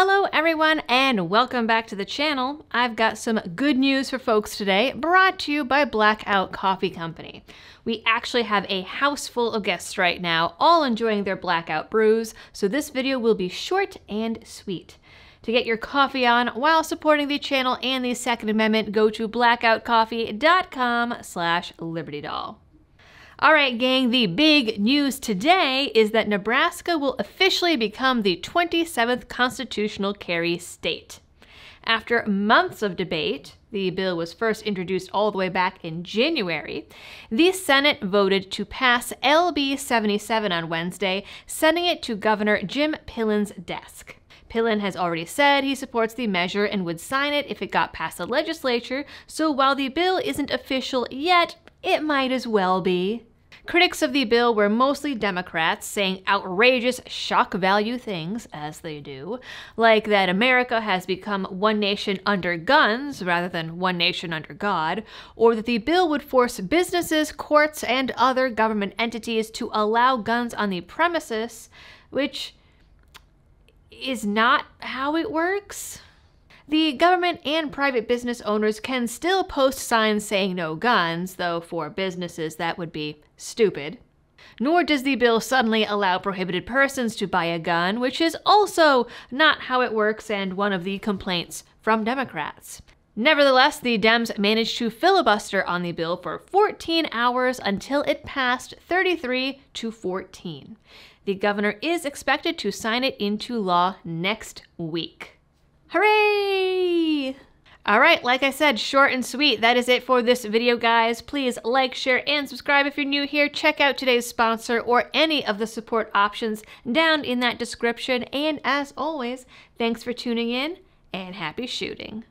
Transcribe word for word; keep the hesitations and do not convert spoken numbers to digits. Hello everyone and welcome back to the channel. I've got some good news for folks today, brought to you by Blackout Coffee Company. We actually have a house full of guests right now, all enjoying their blackout brews, so this video will be short and sweet. To get your coffee on while supporting the channel and the Second Amendment, go to blackout coffee dot com slash liberty doll. All right, gang, the big news today is that Nebraska will officially become the twenty-seventh constitutional carry state. After months of debate, the bill was first introduced all the way back in January, the Senate voted to pass L B seventy-seven on Wednesday, sending it to Governor Jim Pillen's desk. Pillen has already said he supports the measure and would sign it if it got past the legislature, so while the bill isn't official yet, it might as well be. Critics of the bill were mostly Democrats, saying outrageous shock value things, as they do, like that America has become one nation under guns rather than one nation under God, or that the bill would force businesses, courts, and other government entities to allow guns on the premises, which is not how it works. The government and private business owners can still post signs saying no guns, though for businesses that would be stupid. Nor does the bill suddenly allow prohibited persons to buy a gun, which is also not how it works and one of the complaints from Democrats. Nevertheless, the Dems managed to filibuster on the bill for fourteen hours until it passed thirty-three to fourteen. The governor is expected to sign it into law next week. Hooray! All right, like I said, short and sweet, that is it for this video, guys. Please like, share, and subscribe if you're new here. Check out today's sponsor or any of the support options down in that description. And as always, thanks for tuning in and happy shooting.